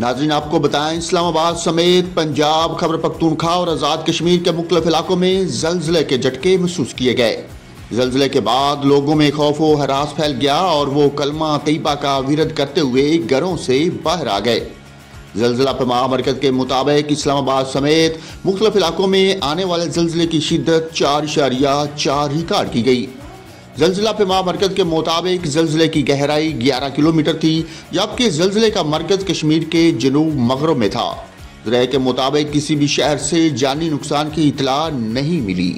नाज़रीन, आपको बताएं इस्लामाबाद समेत पंजाब, खैबर पख्तूनख्वा और आज़ाद कश्मीर के मुख्तलिफ इलाकों में ज़लज़ले के झटके महसूस किए गए। ज़लज़ले के बाद लोगों में खौफ व हरास फैल गया और वो कलमा तैयबा का विरोध करते हुए घरों से बाहर आ गए। ज़लज़ला पैमा मरकज़ के मुताबिक इस्लामाबाद समेत मुख्तलिफ इलाकों में आने वाले ज़लज़ले की शिद्दत 4.4 रिकॉर्ड की गई। ज़लज़ला पैमा मरकज़ के मुताबिक ज़लज़ले की गहराई 11 किलोमीटर थी, जबकि ज़लज़ले का मरकज़ कश्मीर के जनूब मगरब में था। ज़राए के मुताबिक किसी भी शहर से जानी नुकसान की इतला नहीं मिली।